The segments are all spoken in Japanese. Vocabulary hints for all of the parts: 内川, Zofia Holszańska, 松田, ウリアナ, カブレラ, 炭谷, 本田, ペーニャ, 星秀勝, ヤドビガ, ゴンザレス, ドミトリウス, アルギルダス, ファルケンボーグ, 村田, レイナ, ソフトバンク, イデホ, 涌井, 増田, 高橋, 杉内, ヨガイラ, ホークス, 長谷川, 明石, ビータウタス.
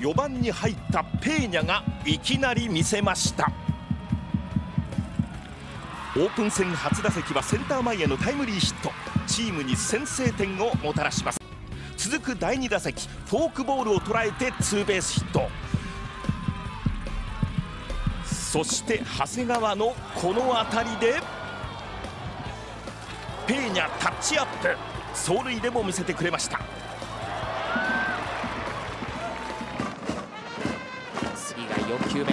4番に入ったペーニャがいきなり見せました。オープン戦初打席はセンター前へのタイムリーヒット、チームに先制点をもたらします。続く第2打席、フォークボールを捉えてツーベースヒット。そして長谷川のこの当たりでペーニャタッチアップ、走塁でも見せてくれました。次が4球目、打っ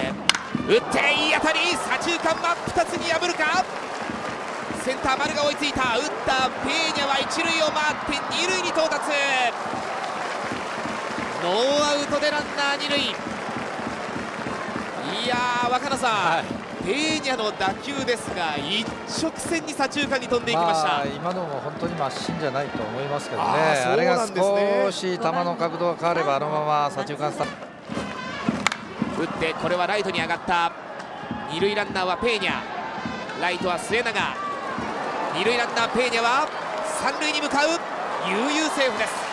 ていい当たり、左中間は2つに破るか。センター丸が追いついた。打ったペーニャは一塁を回って二塁に到達。ノーアウトでランナー二塁。いやー、若菜さん、はい、ペーニャの打球ですが一直線に左中間に飛んでいきました。今のも本当に真芯じゃないと思いますけどね。あれが少し球の角度が変わればあのまま左中間スタート。打ってこれはライトに上がった。二塁ランナーはペーニャ、ライトは末永。二塁ランナーペーニャは三塁に向かう。悠々セーフです。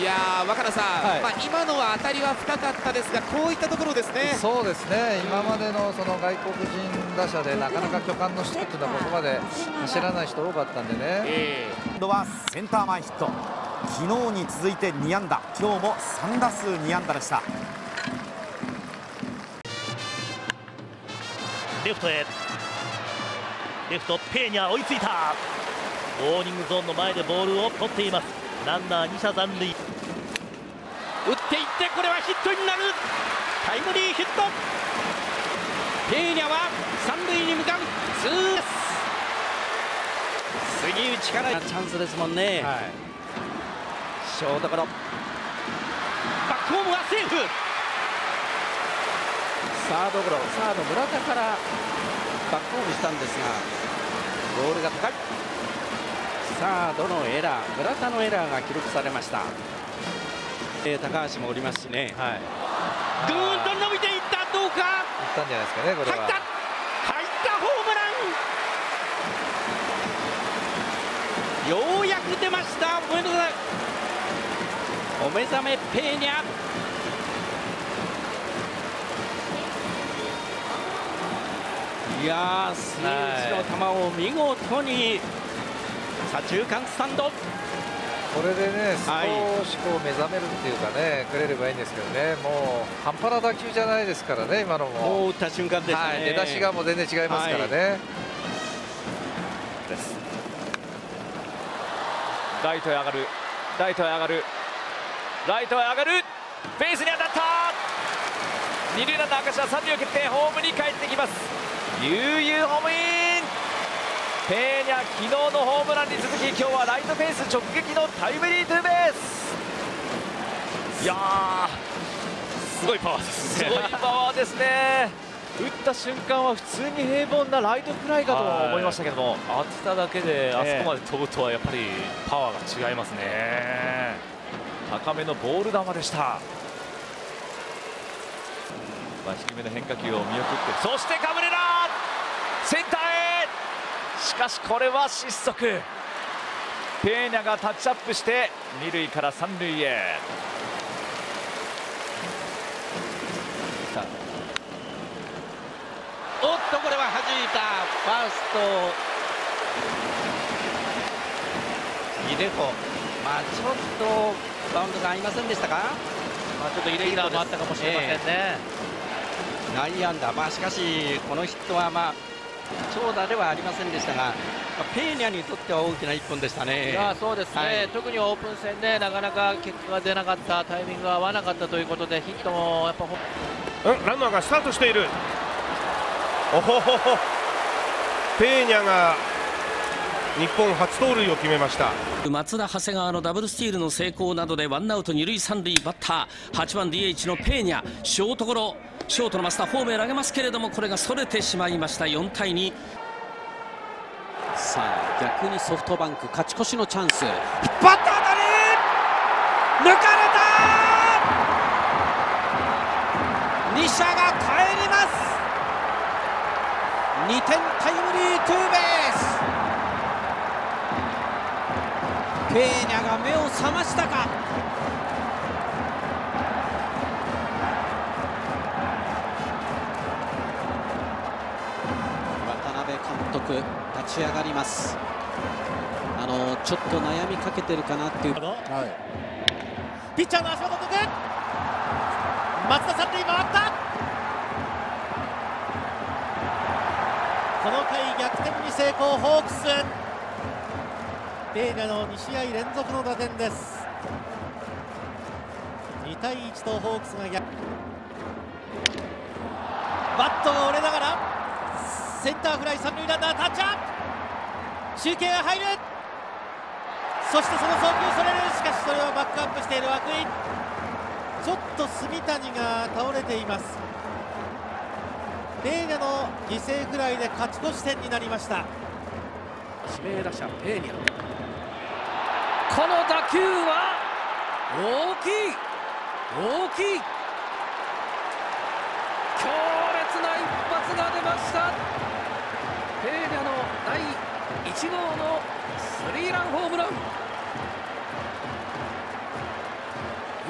いやー、若菜さん、はい、まあ今のは当たりは深かったですが、こういったところですね。そうですね、今までのその外国人打者でなかなか巨漢の人っていうのはここまで走らない人多かったんでね。今度はセンター前ヒット、昨日に続いて2安打、今日も3打数2安打でした。レフトへ、レフトペーニャ追いついた。ボーニングゾーンの前でボールを取っています。ランナー2者残塁。打っていって、これはヒットになる。タイムリーヒット。ペーニャは三塁に向かう。ツーです。杉内からチャンスですもんね、はい、ショートゴロ、バックホームはセーフ。サードゴロ、サード村田からバックホームしたんですが、ボールが高い。サードのエラー、村田のエラーが記録されました。高橋もおりますしね、はい、ぐーんと伸びていった。どうか、いったんじゃないですかね。これは入った、入ったホームラン、ようやく出ました。ごめんなさい、お目覚めペーニャ。いやー、杉内の球を見事に左中間スタンド。これでね、少しこう目覚めるっていうかね、くれればいいんですけどね。もう半端な打球じゃないですからね、今のも。もう打った瞬間ですね、はい、出だしがもう全然違いますからね、はい、です。ライトへ上がる、ライトへ上がる、ライトへ上がる、ベースに当たった。二塁ランナー明石は三塁を蹴ってホームに帰ってきます。悠々ホームイン。ペーニャ、昨日のホームランに続き、今日はライトフェンス直撃のタイムリーツーベース。いやー、すごいパワーですね。すごいパワーですね。打った瞬間は普通に平凡なライトフライかと思いましたけども、当てただけであそこまで飛ぶとはやっぱりパワーが違いますね。高めのボール球でした。低めの変化球を見送って、そしてカブレラセンターへ。しかしこれは失速。ペーニャがタッチアップして二塁から三塁へ。おっと、これは弾いた。ファーストイレコ、まあちょっとバウンドが合いませんでしたか。まあちょっとイレギュラーもあったかもしれませんね、内野安打、まあ、しかし、このヒットは、まあ、長打ではありませんでしたが、ペーニャにとっては大きな一本でしたね。いや、そうですね、はい、特にオープン戦でなかなか結果が出なかった、タイミングが合わなかったということで、ヒットもやっぱランナーがスタートしている。おほほほ、ペーニャが日本初盗塁を決めました。松田、長谷川のダブルスチールの成功などでワンアウト二塁三塁、バッター8番 DH のペーニャ、ショートゴロ、ショートの増田、ホームへ投げますけれども、これがそれてしまいました。4対2。さあ、逆にソフトバンク勝ち越しのチャンス。引っ張った当たり、抜かれた。2者が帰ります。2点タイムリーツーベース。ペーニャが目を覚ましたか。く立ち上がります。ちょっと悩みかけてるかなっていう、ピッチャーの足元出て松田三塁回った。この回逆転に成功、ホークスベイガの2試合連続の打点です。2対1とホークスが逆、バットが折れながらセンターフライ、三塁ランナータッチアップ、集計が入る、そしてその送球それる、しかしそれをバックアップしている涌井、ちょっと炭谷が倒れています。レイナの犠牲フライで勝ち越し点になりました。指名打者レイナ、この打球は大きい大きい、強烈な一発が出ました。レイナの第1号のスリーランホームラン、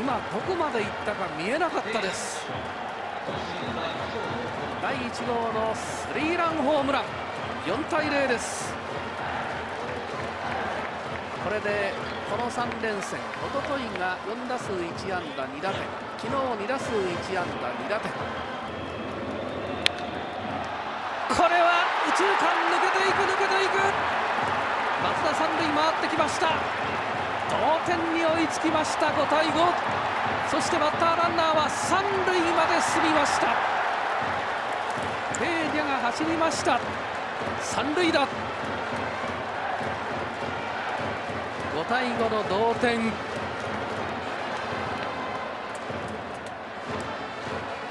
今どこまで行ったか見えなかったです。第1号のスリーランホームラン、4対0です。これでこの3連戦、おとといが4打数1安打2打点、昨日2打数1安打2打点、これは右中間抜けていく抜けていく、松田三塁回ってきました。同点に追いつきました、5対5。そしてバッターランナーは三塁まで進みました。ペーニャが走りました、三塁打、5対5の同点。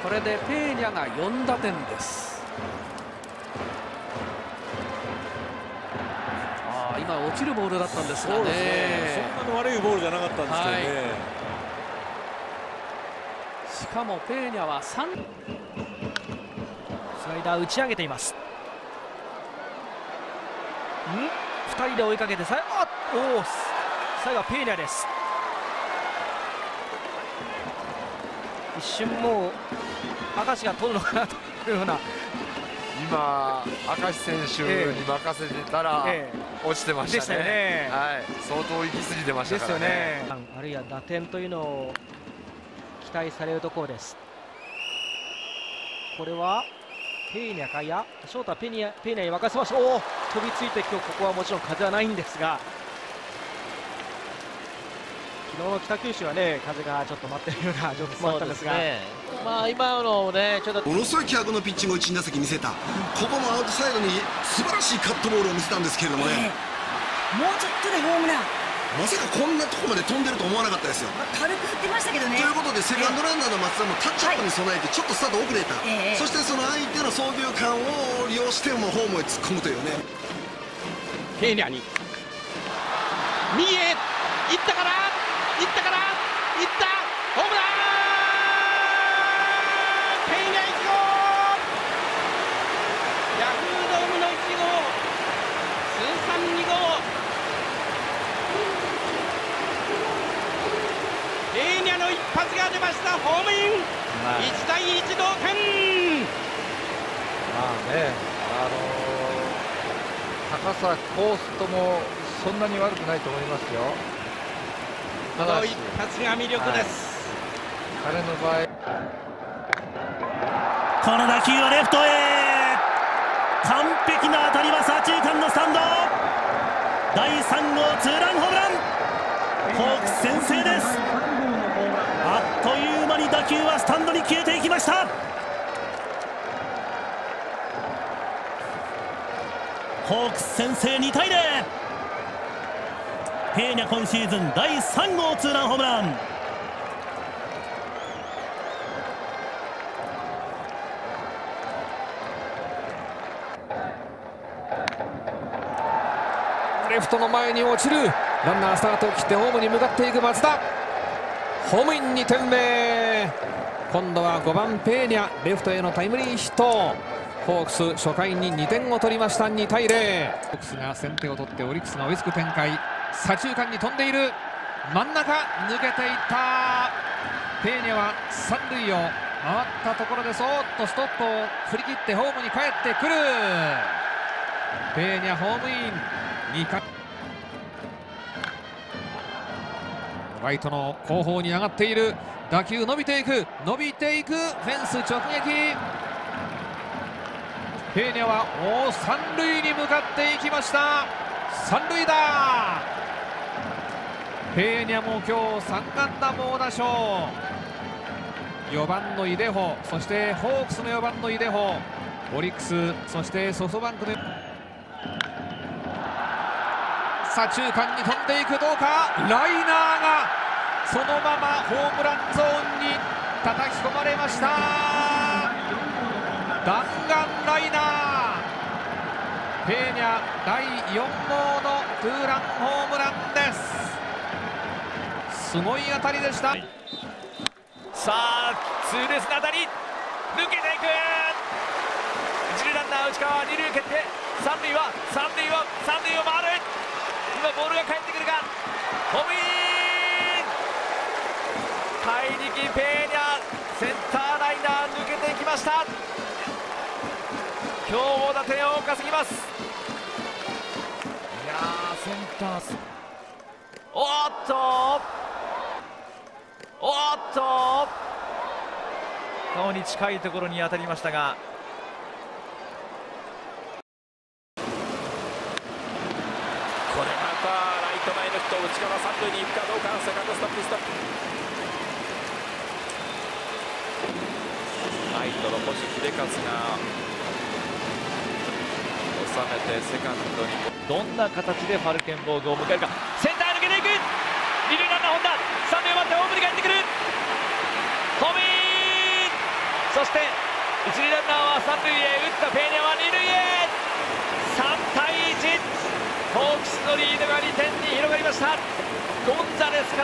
これでペーニャが4打点です。今落ちるボールだったんですがね、そんなに悪いボールじゃなかったんですけどね、しかもペーニャは3、スライダー打ち上げています。2人で追いかけて最後はペーニャです。一瞬もう明石が取るのかなというような、今、明石選手に任せてたら落ちてましたね、相当行き過ぎてましたからね、あるいは打点というのを期待されるところです。これはペーニャか、いや、ショートはペーニャに任せました。おお、飛びついて、今日ここはもちろん風はないんですが、昨日の北九州はね、風がちょっと待ってるような状況もあったんですが。まあ今のね、ちょっとものすごい気迫のピッチングを1打席見せた、ここもアウトサイドに素晴らしいカットボールを見せたんですけれどもね、もうちょっとでホームラン、まさかこんなとこまで飛んでると思わなかったですよ、軽く振ってましたけどね。ということで、セカンドランナーの松田もタッチアップに備えて、ちょっとスタート遅れた、そしてその相手の送球感を利用して、もうホームへ突っ込むというね、ペーニャに、右へ、いったかな、いったかな、いった、ホームラン。一発が出ました、ホームイン、1対1同点。まあね、高さ、コースともそんなに悪くないと思いますよ。この一発が魅力です、彼の場合、この打球はレフトへ、完璧な当たりは左中間のスタンド、第3号ツーランホームラン、ホークス先制です。あっという間に打球はスタンドに消えていきました。ホークス先制、2対0。ペーニャ今シーズン第3号ツーランホームラン。レフトの前に落ちる、ランナースタートを切ってホームに向かっていく松田、ホームイン2点目。今度は5番ペーニャ、レフトへのタイムリーヒット。ホークス初回に2点を取りました、2対0。ホークスが先手を取ってオリックスが追いつく展開。左中間に飛んでいる、真ん中抜けていった。ペーニャは三塁を回ったところでそーっとストップを振り切ってホームに帰ってくる。ペーニャホームイン。2回ライトの後方に上がっている。打球伸びていく、伸びていく、フェンス直撃。ペーニャは三塁に向かっていきました。三塁だ。ペーニャも今日3安打猛打賞。4番のイデホ、そしてホークスの4番のイデホ、オリックス、そしてソフトバンクで左中間に飛んでいく、どうか、ライナーがそのままホームランゾーンに叩き込まれました。弾丸ライナー、ペーニャ第4号のツーランホームランです。すごい当たりでした。さあツーベースの当たり、抜けていく。一塁ランナー内川、二塁蹴って三塁を回る。今ボールが返ってくるがホームイン。怪力ペーニャ、センターライナー抜けていきました。強豪打点を稼ぎます。いやー、センターす、おっと顔に近いところに当たりましたが、これまたライト前の人、内川三塁に行くかどうか、セカンドストップ、ライトの星秀勝が収めてセカンドに。どんな形でファルケンボーグを迎えるか。センター抜けていく、二塁ランナー本田、三塁を回ってホームに帰ってくる。ホームイン。そして一塁ランナーは三塁へ、打ったペーニャは二塁へ。3対1、ホークスのリードが2点に広がりました。ゴンザレスから